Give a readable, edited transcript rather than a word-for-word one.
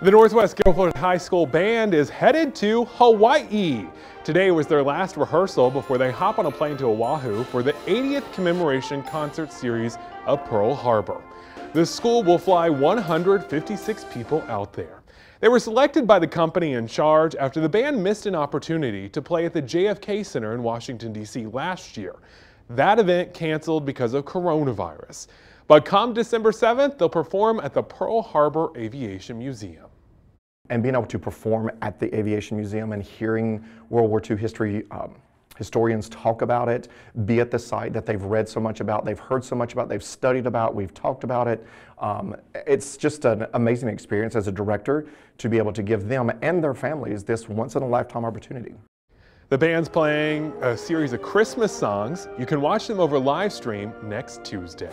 The Northwest Guilford High School Band is headed to Hawaii. Today was their last rehearsal before they hop on a plane to Oahu for the 80th commemoration concert series of Pearl Harbor. The school will fly 156 people out there. They were selected by the company in charge after the band missed an opportunity to play at the JFK Center in Washington, D.C. last year. That event canceled because of coronavirus. But come December 7th, they'll perform at the Pearl Harbor Aviation Museum. And being able to perform at the Aviation Museum and hearing World War II history, historians talk about it, be at the site that they've read so much about, they've heard so much about, they've studied about, we've talked about it. It's just an amazing experience as a director to be able to give them and their families this once-in-a-lifetime opportunity. The band's playing a series of Christmas songs. You can watch them over live stream next Tuesday.